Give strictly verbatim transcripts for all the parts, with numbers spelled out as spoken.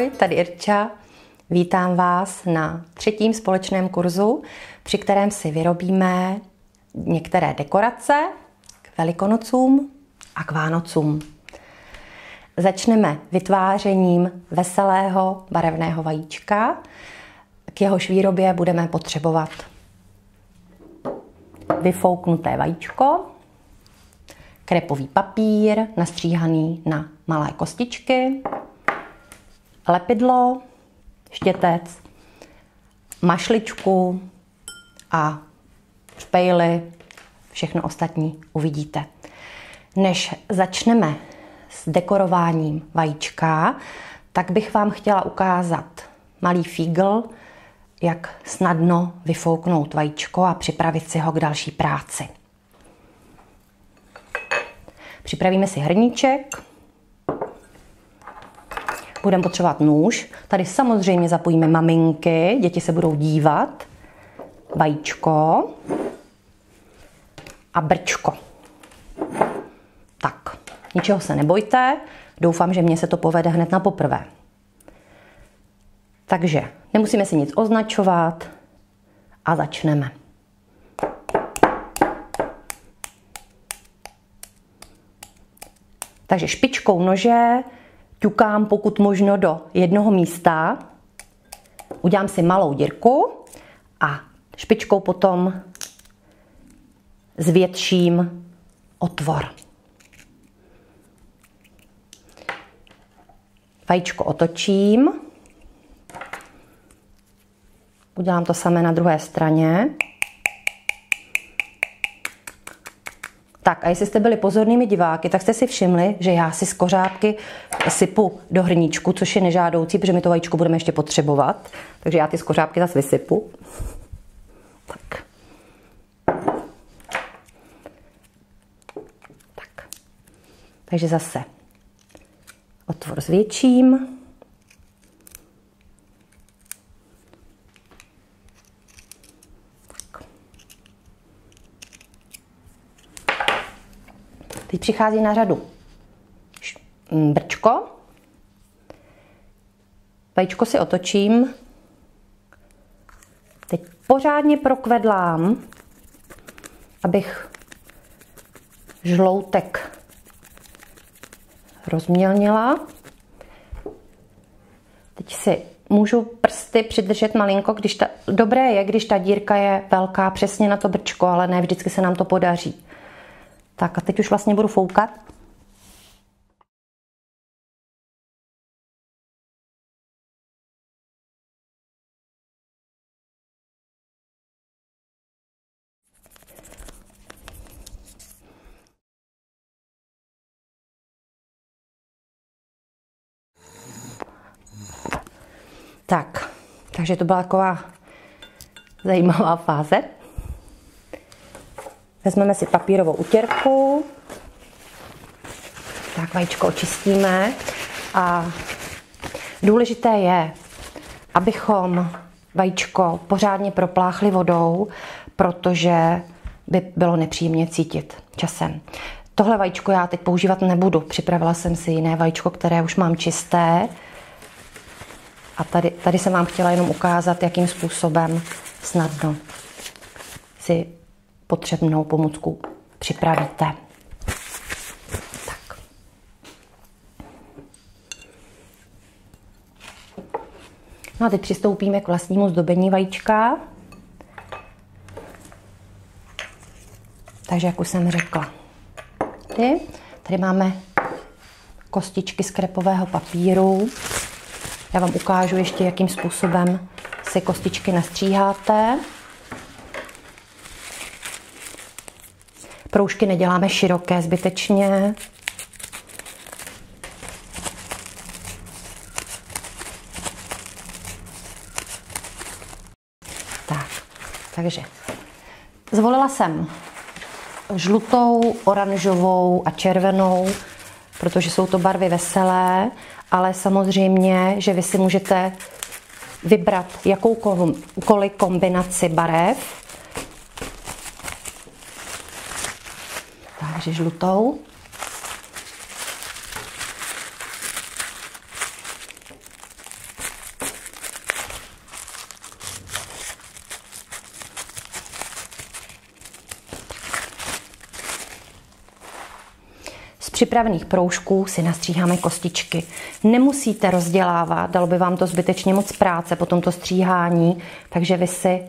Ahoj, tady Irča. Vítám vás na třetím společném kurzu, při kterém si vyrobíme některé dekorace k Velikonocům a k Vánocům. Začneme vytvářením veselého barevného vajíčka. K jehož výrobě budeme potřebovat vyfouknuté vajíčko, krepový papír nastříhaný na malé kostičky, lepidlo, štětec, mašličku a špejly, všechno ostatní uvidíte. Než začneme s dekorováním vajíčka, tak bych vám chtěla ukázat malý fígl, jak snadno vyfouknout vajíčko a připravit si ho k další práci. Připravíme si hrníček. Budeme potřebovat nůž. Tady samozřejmě zapojíme maminky, děti se budou dívat. Vajíčko a brčko. Tak, ničeho se nebojte. Doufám, že mě se to povede hned na poprvé. Takže nemusíme si nic označovat a začneme. Takže špičkou nože ťukám pokud možno do jednoho místa, udělám si malou dírku a špičkou potom zvětším otvor. Vajíčko otočím. Udělám to samé na druhé straně. Tak a jestli jste byli pozornými diváky, tak jste si všimli, že já si z kořápky sypu do hrníčku, což je nežádoucí, protože my to vajíčko budeme ještě potřebovat. Takže já ty z kořápky zase vysypu. Tak. Tak. Takže zase otvor zvětším. Teď přichází na řadu brčko. Vajíčko si otočím. Teď pořádně prokvedlám, abych žloutek rozmělnila. Teď si můžu prsty přidržet malinko. Když ta, dobré je, když ta dírka je velká přesně na to brčko, ale ne vždycky se nám to podaří. Tak a teď už vlastně budu foukat. Tak, takže to byla taková zajímavá fáze. Vezmeme si papírovou utěrku, tak vajíčko očistíme a důležité je, abychom vajíčko pořádně propláchli vodou, protože by bylo nepříjemně cítit časem. Tohle vajíčko já teď používat nebudu, připravila jsem si jiné vajíčko, které už mám čisté a tady, tady jsem vám chtěla jenom ukázat, jakým způsobem snadno si potřebnou pomůcku připravíte. Tak. No a teď přistoupíme k vlastnímu zdobení vajíčka. Takže jak už jsem řekla, tady, tady máme kostičky z krepového papíru. Já vám ukážu ještě, jakým způsobem si kostičky nastříháte. Proužky neděláme široké zbytečně. Tak, takže zvolila jsem žlutou, oranžovou a červenou, protože jsou to barvy veselé, ale samozřejmě, že vy si můžete vybrat jakoukoliv kombinaci barev. Takže žlutou. přípravných proužků si nastříháme kostičky. Nemusíte rozdělávat, dalo by vám to zbytečně moc práce po tomto stříhání, takže vy si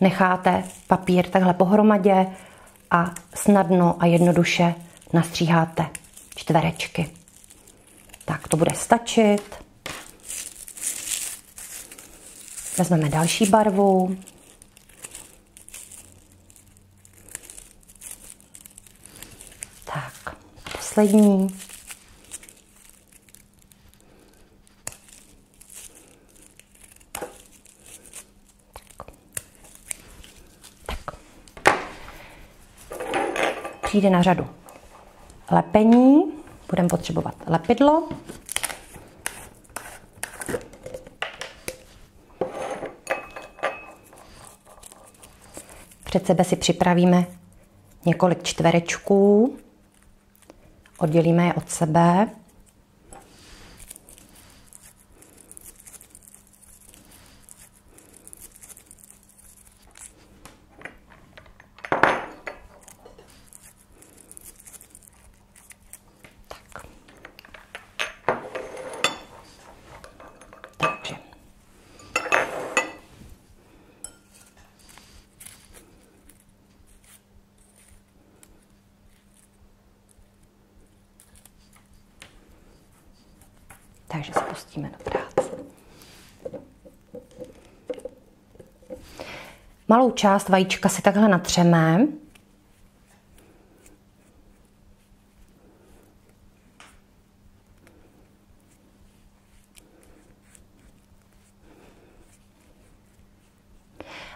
necháte papír takhle pohromadě a snadno a jednoduše nastříháte čtverečky. Tak to bude stačit. Vezmeme další barvu. Tak, poslední. Tak. Přijde na řadu lepení. Budeme potřebovat lepidlo. Před sebe si připravíme několik čtverečků, oddělíme je od sebe. Tak. Takže. Takže se pustíme na práci. Malou část vajíčka si takhle natřeme.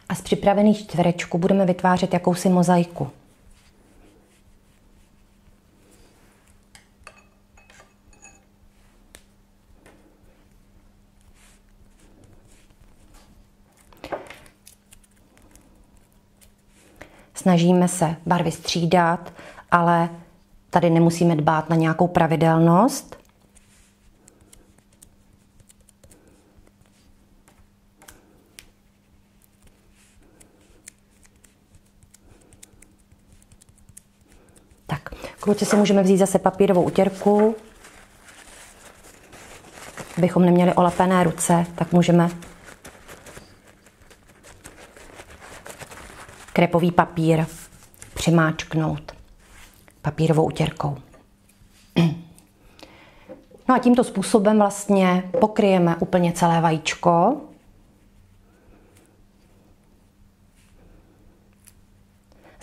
A z připravených čtverečků budeme vytvářet jakousi mozaiku. Snažíme se barvy střídat, ale tady nemusíme dbát na nějakou pravidelnost. Tak, kluci, si můžeme vzít zase papírovou utěrku. Abychom neměli olepené ruce, tak můžeme krepový papír přimáčknout papírovou utěrkou. No a tímto způsobem vlastně pokryjeme úplně celé vajíčko.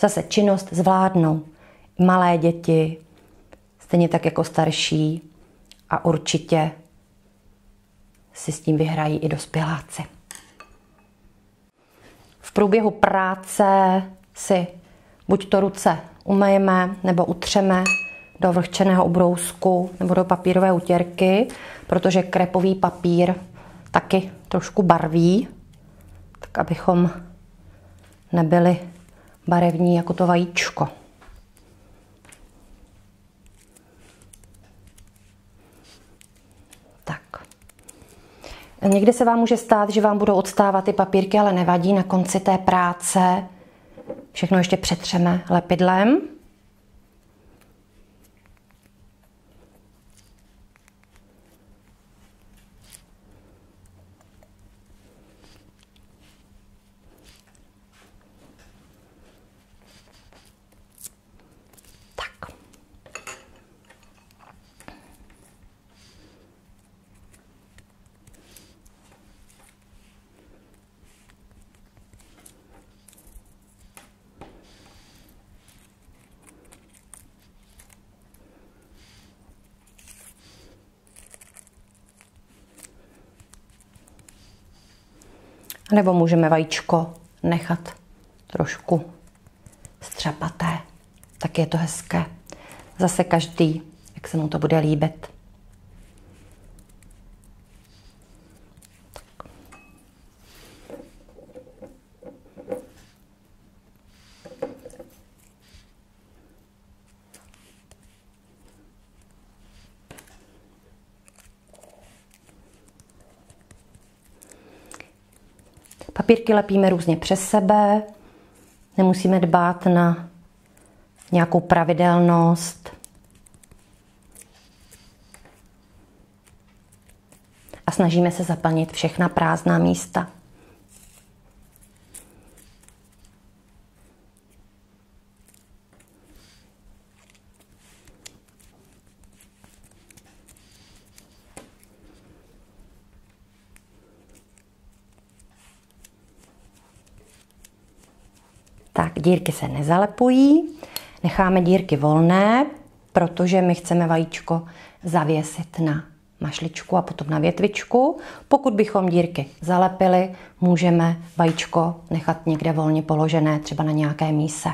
Zase činnost zvládnou malé děti, stejně tak jako starší, a určitě si s tím vyhrají i dospěláci. V průběhu práce si buď to ruce umyjeme nebo utřeme do vlhčeného ubrousku nebo do papírové utěrky, protože krepový papír taky trošku barví, tak abychom nebyli barevní jako to vajíčko. Někdy se vám může stát, že vám budou odstávat ty papírky, ale nevadí, na konci té práce všechno ještě přetřeme lepidlem. Nebo můžeme vajíčko nechat trošku střepaté. Tak je to hezké. Zase každý, jak se mu to bude líbit. Papírky lepíme různě přes sebe, nemusíme dbát na nějakou pravidelnost. snažíme se zaplnit všechna prázdná místa. Tak, dírky se nezalepují, necháme dírky volné, protože my chceme vajíčko zavěsit na mašličku a potom na větvičku. Pokud bychom dírky zalepili, můžeme vajíčko nechat někde volně položené, třeba na nějaké míse.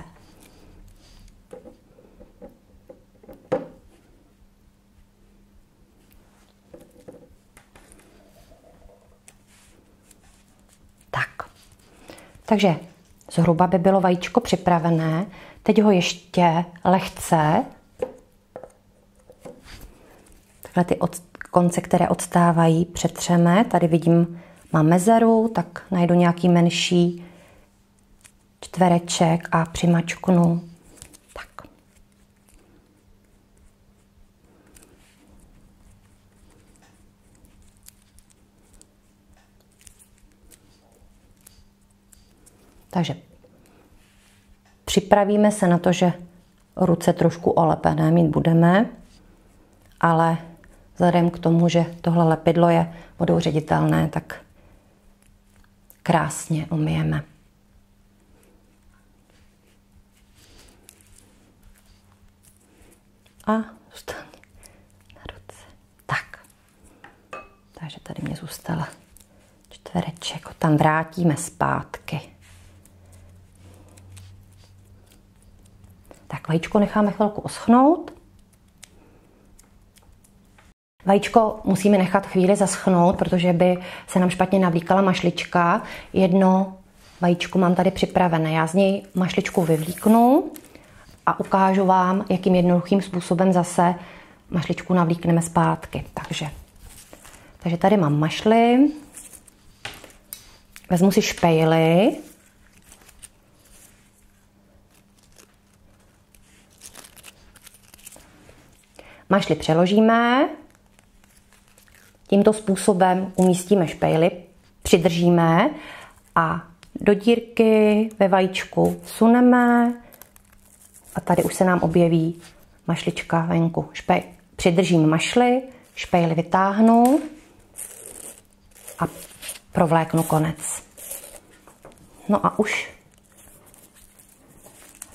Tak, takže zhruba by bylo vajíčko připravené. Teď ho ještě lehce, takhle ty od, konce, které odstávají, přetřeme. Tady vidím, mám mezeru, tak najdu nějaký menší čtvereček a přimačknu. Tak. Takže připravíme se na to, že ruce trošku olepené mít budeme, ale vzhledem k tomu, že tohle lepidlo je vodou ředitelné, tak krásně umyjeme. A zůstane na ruce. Tak. Takže tady mě zůstala čtvereček. Ho tam vrátíme zpátky. Tak vajíčko necháme chvilku oschnout. Vajíčko musíme nechat chvíli zaschnout, protože by se nám špatně navlíkala mašlička. Jedno vajíčko mám tady připravené. Já z něj mašličku vyvlíknu a ukážu vám, jakým jednoduchým způsobem zase mašličku navlíkneme zpátky. Takže, takže tady mám mašli. Vezmu si špejly. Mašli přeložíme. Tímto způsobem umístíme špejly, přidržíme a do dírky ve vajíčku suneme a tady už se nám objeví mašlička venku. Špej, přidržím mašli, špejly vytáhnu a provléknu konec. No a už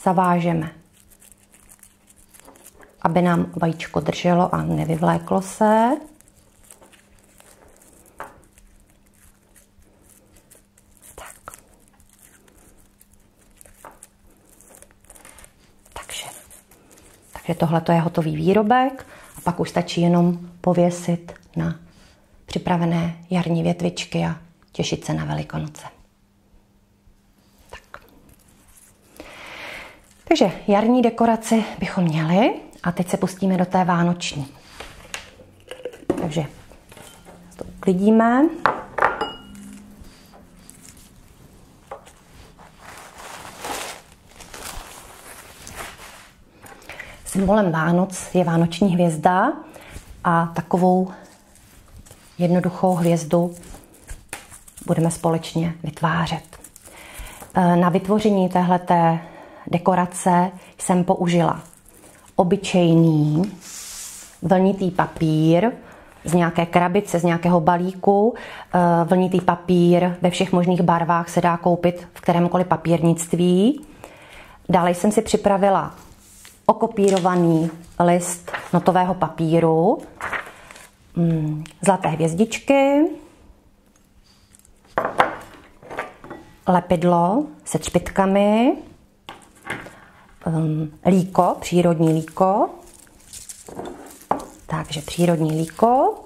zavážeme, aby nám vajíčko drželo a nevyvléklo se. Takže tohle je hotový výrobek a pak už stačí jenom pověsit na připravené jarní větvičky a těšit se na Velikonoce. Tak. Takže jarní dekoraci bychom měli a teď se pustíme do té vánoční. Takže to uklidíme. Symbolem Vánoc je vánoční hvězda a takovou jednoduchou hvězdu budeme společně vytvářet. Na vytvoření téhleté dekorace jsem použila obyčejný vlnitý papír z nějaké krabice, z nějakého balíku. Vlnitý papír ve všech možných barvách se dá koupit v kterémkoliv papírnictví. Dále jsem si připravila okopírovaný list notového papíru, zlaté hvězdičky, lepidlo se třpitkami, líko, přírodní líko, takže přírodní líko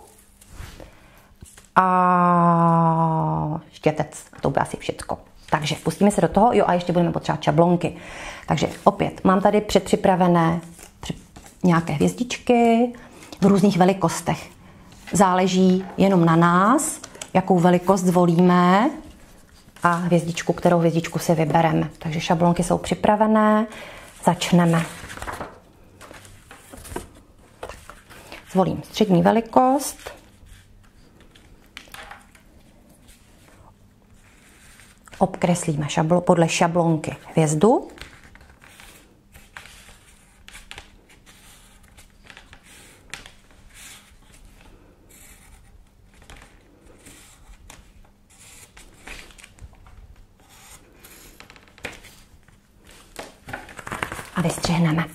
a štětec, to bude asi všecko. Takže pustíme se do toho, jo, a ještě budeme potřebovat šablonky. Takže opět, mám tady předpřipravené nějaké hvězdičky v různých velikostech. Záleží jenom na nás, jakou velikost zvolíme a hvězdičku, kterou hvězdičku si vybereme. Takže šablonky jsou připravené, začneme. Tak. Zvolím střední velikost obkreslíme šablo, podle šablonky hvězdu. A vystřihneme.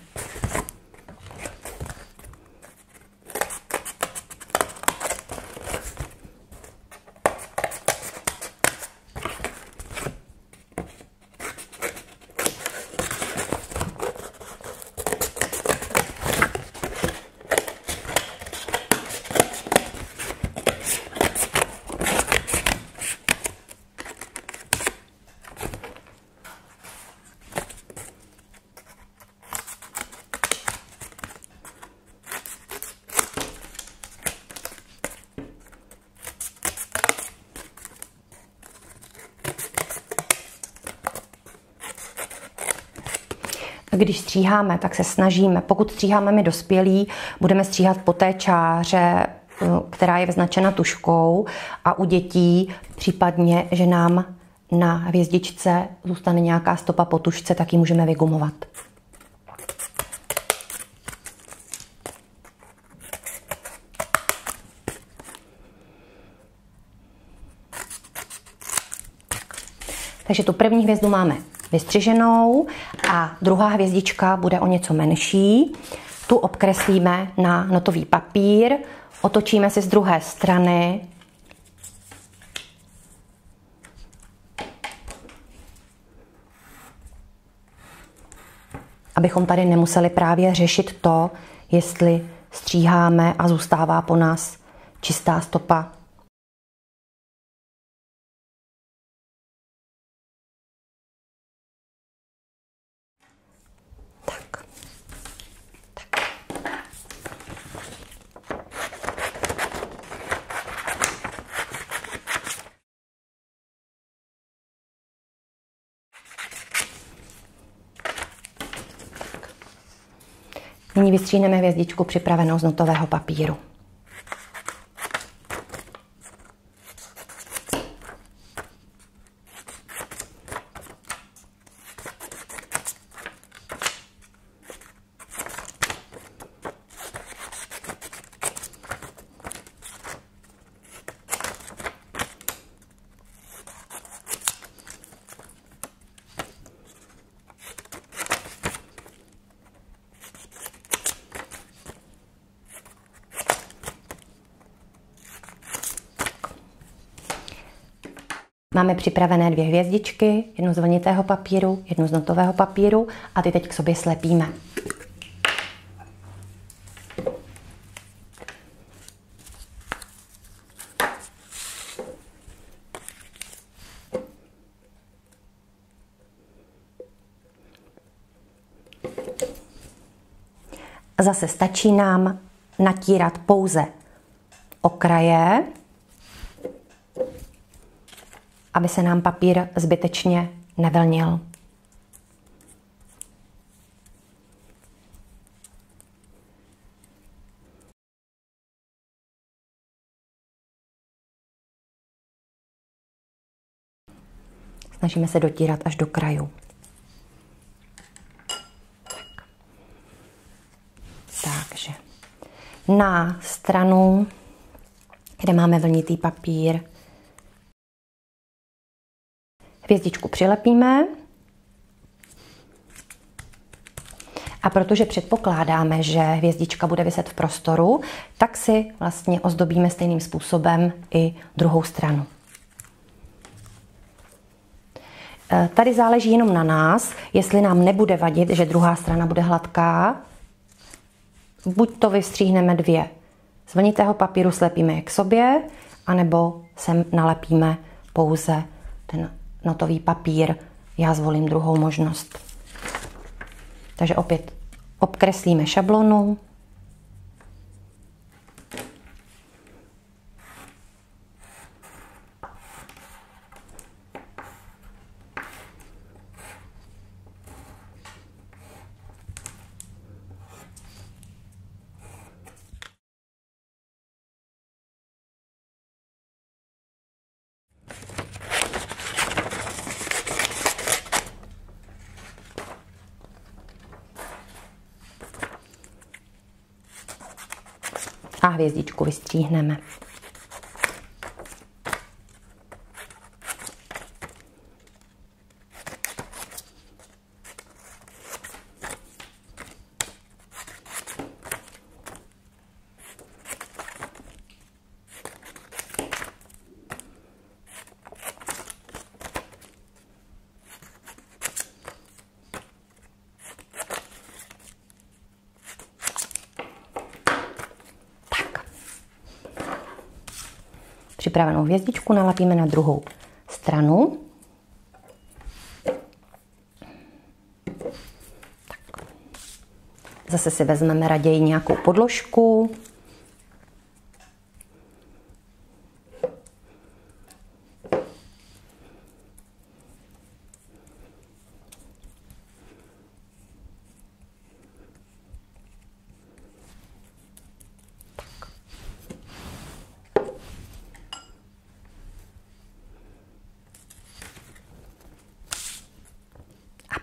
Když stříháme, tak se snažíme, pokud stříháme my dospělí, budeme stříhat po té čáře, která je vyznačena tuškou, a u dětí případně, že nám na hvězdičce zůstane nějaká stopa po tušce, tak ji můžeme vygumovat. Takže tu první hvězdu máme vystřiženou a druhá hvězdička bude o něco menší. Tu obkreslíme na notový papír, otočíme si z druhé strany abychom tady nemuseli právě řešit to, jestli stříháme a zůstává po nás čistá stopa. Nyní vystřihneme hvězdičku připravenou z notového papíru. Máme připravené dvě hvězdičky, jednu z vlnitého papíru, jednu z notového papíru a ty teď k sobě slepíme. Zase stačí nám natírat pouze okraje, aby se nám papír zbytečně nevlnil. Snažíme se dotírat až do krajů. Tak. Takže na stranu, kde máme vlnitý papír, hvězdičku přilepíme, a protože předpokládáme, že hvězdička bude viset v prostoru, tak si vlastně ozdobíme stejným způsobem i druhou stranu. Tady záleží jenom na nás, jestli nám nebude vadit, že druhá strana bude hladká. Buď to vystříhneme dvě z vlnitého papíru, slepíme je k sobě, anebo sem nalepíme pouze ten notový papír. Já zvolím druhou možnost. Takže opět obkreslíme šablonu. a hviezdičku vystříhneme. Připravenou hvězdičku nalepíme na druhou stranu. Tak. Zase si vezmeme raději nějakou podložku.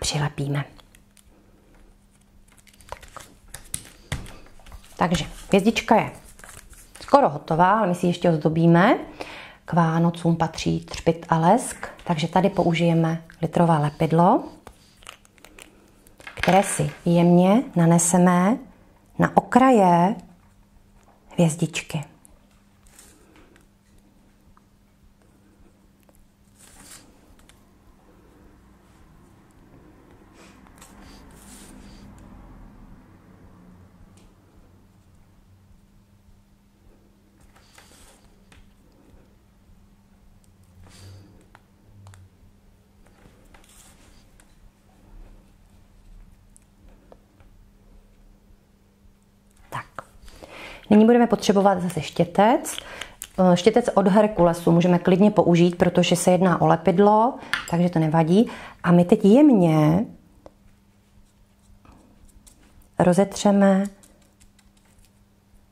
Přilepíme. Tak. Takže hvězdička je skoro hotová, ale my si ještě ozdobíme. K Vánocům patří třpyt a lesk, takže tady použijeme litrové lepidlo, které si jemně naneseme na okraje hvězdičky. Nyní budeme potřebovat zase štětec. Štětec od Herkulesu můžeme klidně použít, protože se jedná o lepidlo, takže to nevadí. A my teď jemně rozetřeme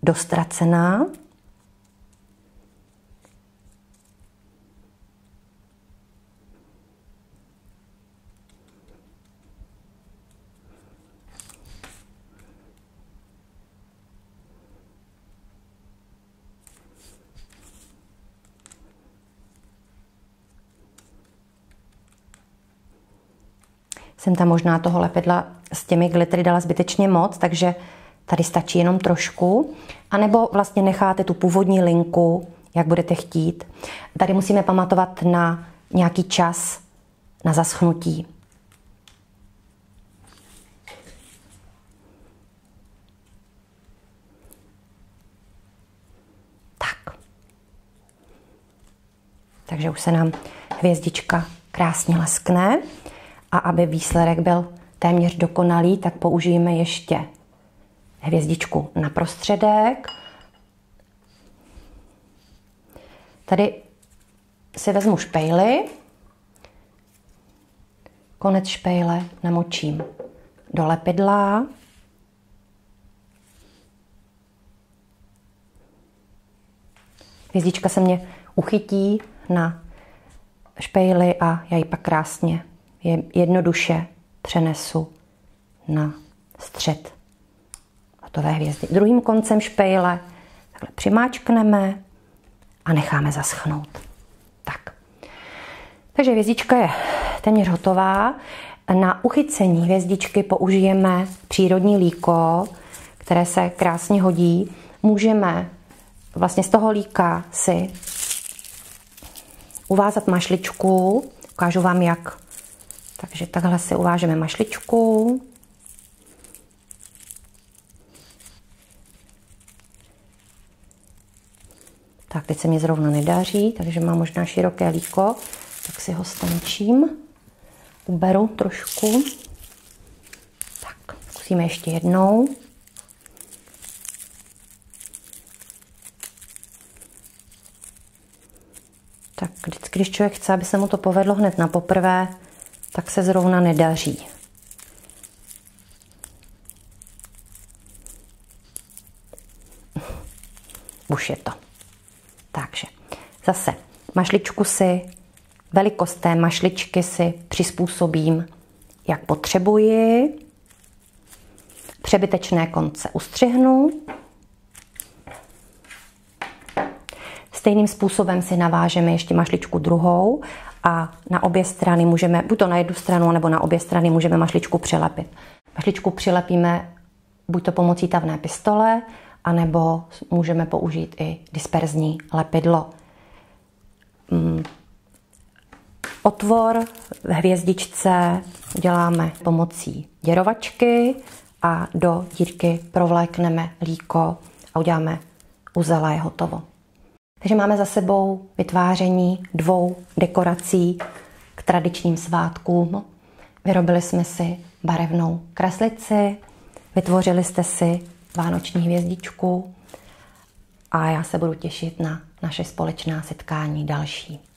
dostracená . Jsem tam možná toho lepidla s těmi glittery dala zbytečně moc, takže tady stačí jenom trošku. A nebo vlastně necháte tu původní linku, jak budete chtít. Tady musíme pamatovat na nějaký čas, na zaschnutí. Tak. Takže už se nám hvězdička krásně leskne. A aby výsledek byl téměř dokonalý, tak použijeme ještě hvězdičku na prostředek. Tady si vezmu špejly. Konec špejle namočím do lepidla. Hvězdička se mě uchytí na špejly a já ji pak krásně jednoduše přenesu na střed hotové hvězdy. Druhým koncem špejle takhle přimáčkneme a necháme zaschnout. Tak. Takže hvězdička je téměř hotová. Na uchycení hvězdičky použijeme přírodní líko, které se krásně hodí. Můžeme vlastně z toho líka si uvázat mašličku. Ukážu vám, jak. Takže takhle si uvážeme mašličku. Tak, teď se mi zrovna nedaří, takže mám možná široké líko. Tak si ho stančím. Uberu trošku. Tak, zkusíme ještě jednou. Tak, vždycky, když člověk chce, aby se mu to povedlo hned na poprvé, tak se zrovna nedaří. Už je to. Takže zase mašličku si, velikost té mašličky si přizpůsobím, jak potřebuji. Přebytečné konce ustřihnu. Stejným způsobem si navážeme ještě mašličku druhou a na obě strany můžeme, buď to na jednu stranu, nebo na obě strany můžeme mašličku přilepit. Mašličku přilepíme buď to pomocí tavné pistole, anebo můžeme použít i disperzní lepidlo. Otvor v hvězdičce děláme pomocí děrovačky a do dírky provlékneme líko a uděláme uzel a je hotovo. Takže máme za sebou vytváření dvou dekorací k tradičním svátkům. Vyrobili jsme si barevnou kreslici, vytvořili jste si vánoční hvězdičku a já se budu těšit na naše společná setkání další.